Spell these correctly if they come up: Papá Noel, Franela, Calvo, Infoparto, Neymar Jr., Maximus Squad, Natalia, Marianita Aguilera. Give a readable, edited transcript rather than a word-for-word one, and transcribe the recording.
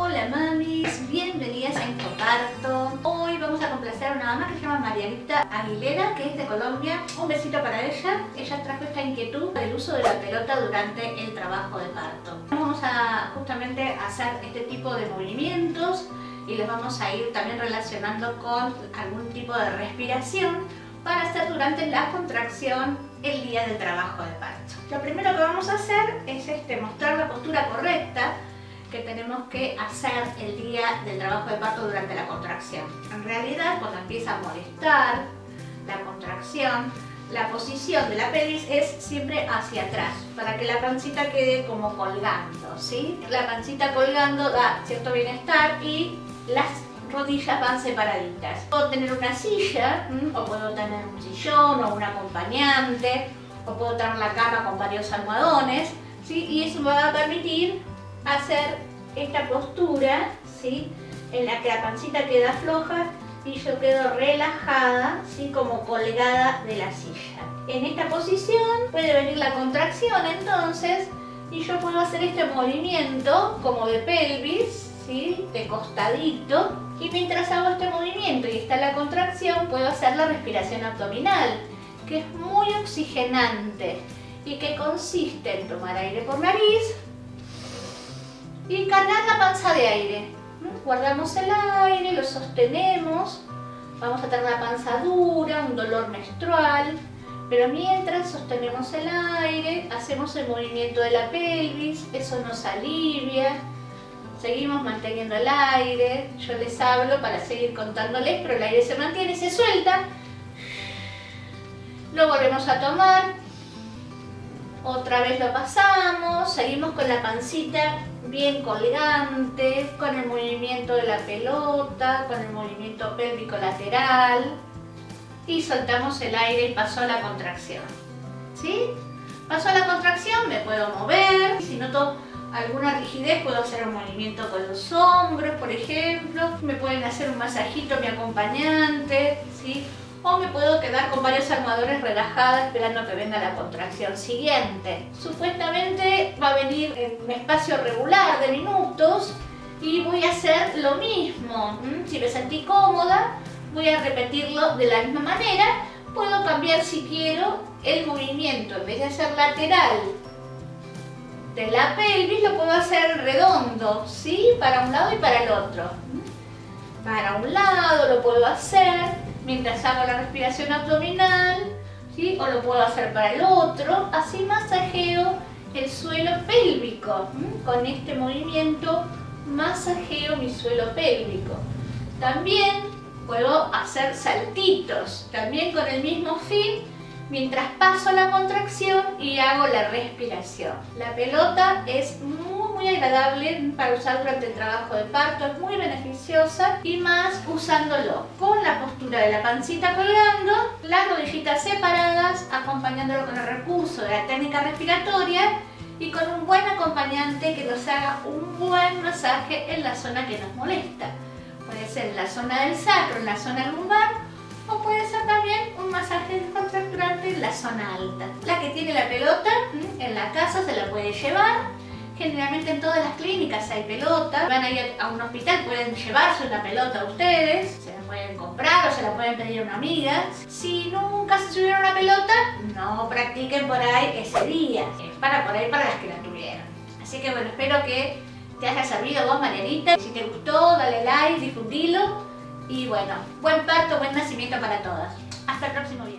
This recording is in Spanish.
Hola mamis, bienvenidas a Infoparto. Hoy vamos a complacer a una mamá que se llama Marianita Aguilera, que es de Colombia. Un besito para ella. Ella trajo esta inquietud del uso de la pelota durante el trabajo de parto. Vamos a justamente hacer este tipo de movimientos y los vamos a ir también relacionando con algún tipo de respiración para hacer durante la contracción el día del trabajo de parto. Lo primero que vamos a hacer es mostrar la postura correcta que tenemos que hacer el día del trabajo de parto durante la contracción. En realidad, cuando empieza a molestar la contracción, la posición de la pelvis es siempre hacia atrás, para que la pancita quede como colgando, ¿sí? La pancita colgando da cierto bienestar y las rodillas van separaditas. Puedo tener una silla, o puedo tener un sillón o un acompañante, o puedo tener la cama con varios almohadones, ¿sí? Y eso me va a permitir hacer esta postura, ¿sí?, en la que la pancita queda floja y yo quedo relajada, ¿sí?, como colgada de la silla. En esta posición puede venir la contracción entonces y yo puedo hacer este movimiento como de pelvis, ¿sí?, de costadito, y mientras hago este movimiento y está la contracción puedo hacer la respiración abdominal, que es muy oxigenante y que consiste en tomar aire por nariz y cargar la panza de aire. Guardamos el aire, lo sostenemos, vamos a tener la panza dura, un dolor menstrual, pero mientras sostenemos el aire, hacemos el movimiento de la pelvis, eso nos alivia, seguimos manteniendo el aire, yo les hablo para seguir contándoles, pero el aire se mantiene, se suelta, lo volvemos a tomar, otra vez lo pasamos, seguimos con la pancita bien colgante, con el movimiento de la pelota, con el movimiento pélvico lateral, y soltamos el aire y pasó la contracción, ¿sí? Pasó la contracción, me puedo mover, si noto alguna rigidez puedo hacer un movimiento con los hombros, por ejemplo, me pueden hacer un masajito mi acompañante, ¿sí? O me puedo quedar con varios almohadones relajada esperando que venga la contracción siguiente. Supuestamente va a venir en un espacio regular de minutos y voy a hacer lo mismo. Si me sentí cómoda, voy a repetirlo de la misma manera. Puedo cambiar si quiero el movimiento. En vez de hacer lateral de la pelvis, lo puedo hacer redondo, ¿sí? Para un lado y para el otro. Para un lado lo puedo hacer mientras hago la respiración abdominal, ¿sí?, o lo puedo hacer para el otro. Así masajeo el suelo pélvico. Con este movimiento masajeo mi suelo pélvico. También puedo hacer saltitos, también con el mismo fin, mientras paso la contracción y hago la respiración. La pelota es muy agradable para usar durante el trabajo de parto, es muy beneficiosa, y más usándolo con la postura de la pancita colgando, las rodillitas separadas, acompañándolo con el recurso de la técnica respiratoria y con un buen acompañante que nos haga un buen masaje en la zona que nos molesta. Puede ser en la zona del sacro, en la zona lumbar, o puede ser también un masaje descontracturante en la zona alta. La que tiene la pelota en la casa se la puede llevar. Generalmente en todas las clínicas hay pelota, van a ir a un hospital, pueden llevarse una pelota a ustedes, se la pueden comprar o se la pueden pedir a una amiga. Si nunca se subieron una pelota, no practiquen por ahí ese día, es para por ahí para las que la tuvieron. Así que bueno, espero que te haya servido vos, Marianita. Si te gustó, dale like, difundilo y bueno, buen parto, buen nacimiento para todas. Hasta el próximo video.